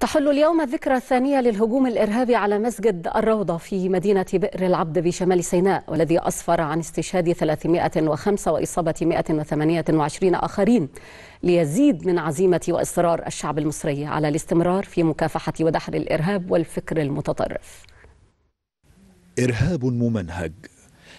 تحل اليوم الذكرى الثانية للهجوم الإرهابي على مسجد الروضة في مدينة بئر العبد بشمال سيناء، والذي أسفر عن استشهاد 305 وإصابة 128 آخرين، ليزيد من عزيمة وإصرار الشعب المصري على الاستمرار في مكافحة ودحر الإرهاب والفكر المتطرف. إرهاب ممنهج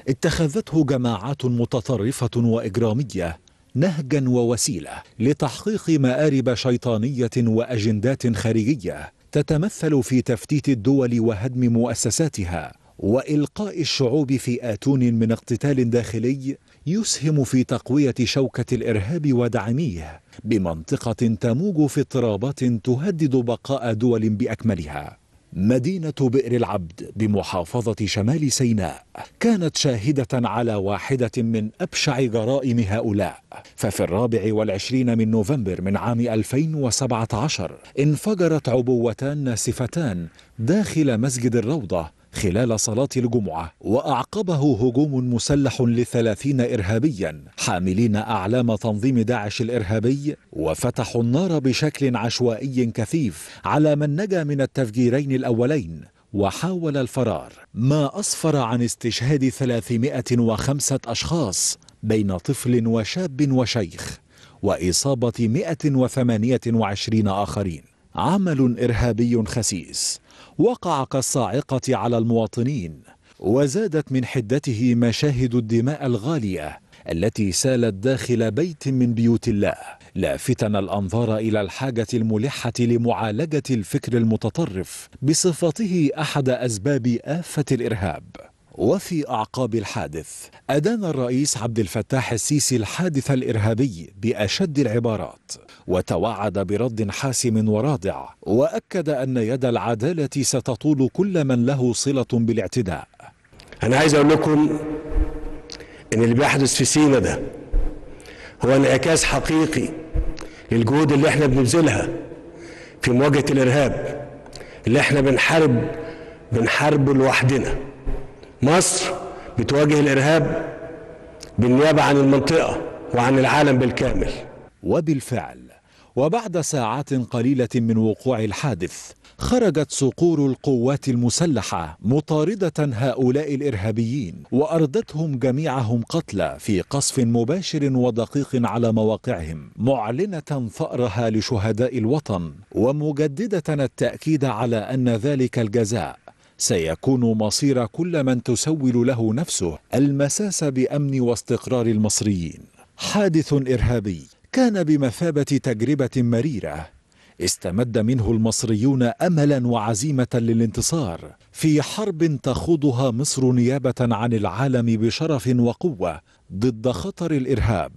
اتخذته جماعات متطرفة وإجرامية نهجا ووسيلة لتحقيق مآرب شيطانية وأجندات خارجية تتمثل في تفتيت الدول وهدم مؤسساتها وإلقاء الشعوب في آتون من اقتتال داخلي يسهم في تقوية شوكة الإرهاب ودعميه بمنطقة تموج في اضطرابات تهدد بقاء دول بأكملها. مدينة بئر العبد بمحافظة شمال سيناء كانت شاهدة على واحدة من أبشع جرائم هؤلاء، ففي 24 من نوفمبر من عام 2017 انفجرت عبوتان ناسفتان داخل مسجد الروضة خلال صلاة الجمعة، وأعقبه هجوم مسلح ل30 إرهابيا حاملين أعلام تنظيم داعش الإرهابي، وفتحوا النار بشكل عشوائي كثيف على من نجا من التفجيرين الأولين وحاول الفرار، ما أسفر عن استشهاد 305 أشخاص بين طفل وشاب وشيخ، وإصابة 128 آخرين. عمل إرهابي خسيس وقع كالصاعقة على المواطنين، وزادت من حدته مشاهد الدماء الغالية التي سالت داخل بيت من بيوت الله، لافتا الأنظار إلى الحاجة الملحة لمعالجة الفكر المتطرف بصفته أحد أسباب آفة الإرهاب. وفي أعقاب الحادث أدان الرئيس عبد الفتاح السيسي الحادث الإرهابي بأشد العبارات، وتوعد برد حاسم وراضع، وأكد أن يد العدالة ستطول كل من له صلة بالاعتداء. أنا عايز أقول لكم أن اللي بيحدث في سيناء ده هو انعكاس حقيقي للجهود اللي احنا بنبذلها في مواجهة الإرهاب، اللي احنا بنحارب لوحدنا. مصر بتواجه الإرهاب بالنيابة عن المنطقة وعن العالم بالكامل. وبالفعل، وبعد ساعات قليلة من وقوع الحادث، خرجت صقور القوات المسلحة مطاردة هؤلاء الإرهابيين، وأردتهم جميعهم قتلى في قصف مباشر ودقيق على مواقعهم، معلنة ثأرها لشهداء الوطن، ومجددة التأكيد على أن ذلك الجزاء سيكون مصير كل من تسول له نفسه المساس بأمن واستقرار المصريين. حادث إرهابي كان بمثابة تجربة مريرة استمد منه المصريون أملا وعزيمة للانتصار في حرب تخوضها مصر نيابة عن العالم بشرف وقوة ضد خطر الإرهاب،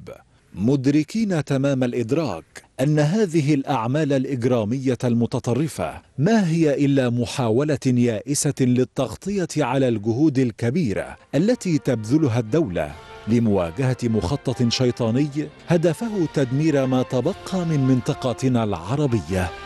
مدركين تمام الإدراك أن هذه الأعمال الإجرامية المتطرفة ما هي إلا محاولة يائسة للتغطية على الجهود الكبيرة التي تبذلها الدولة لمواجهة مخطط شيطاني هدفه تدمير ما تبقى من منطقتنا العربية.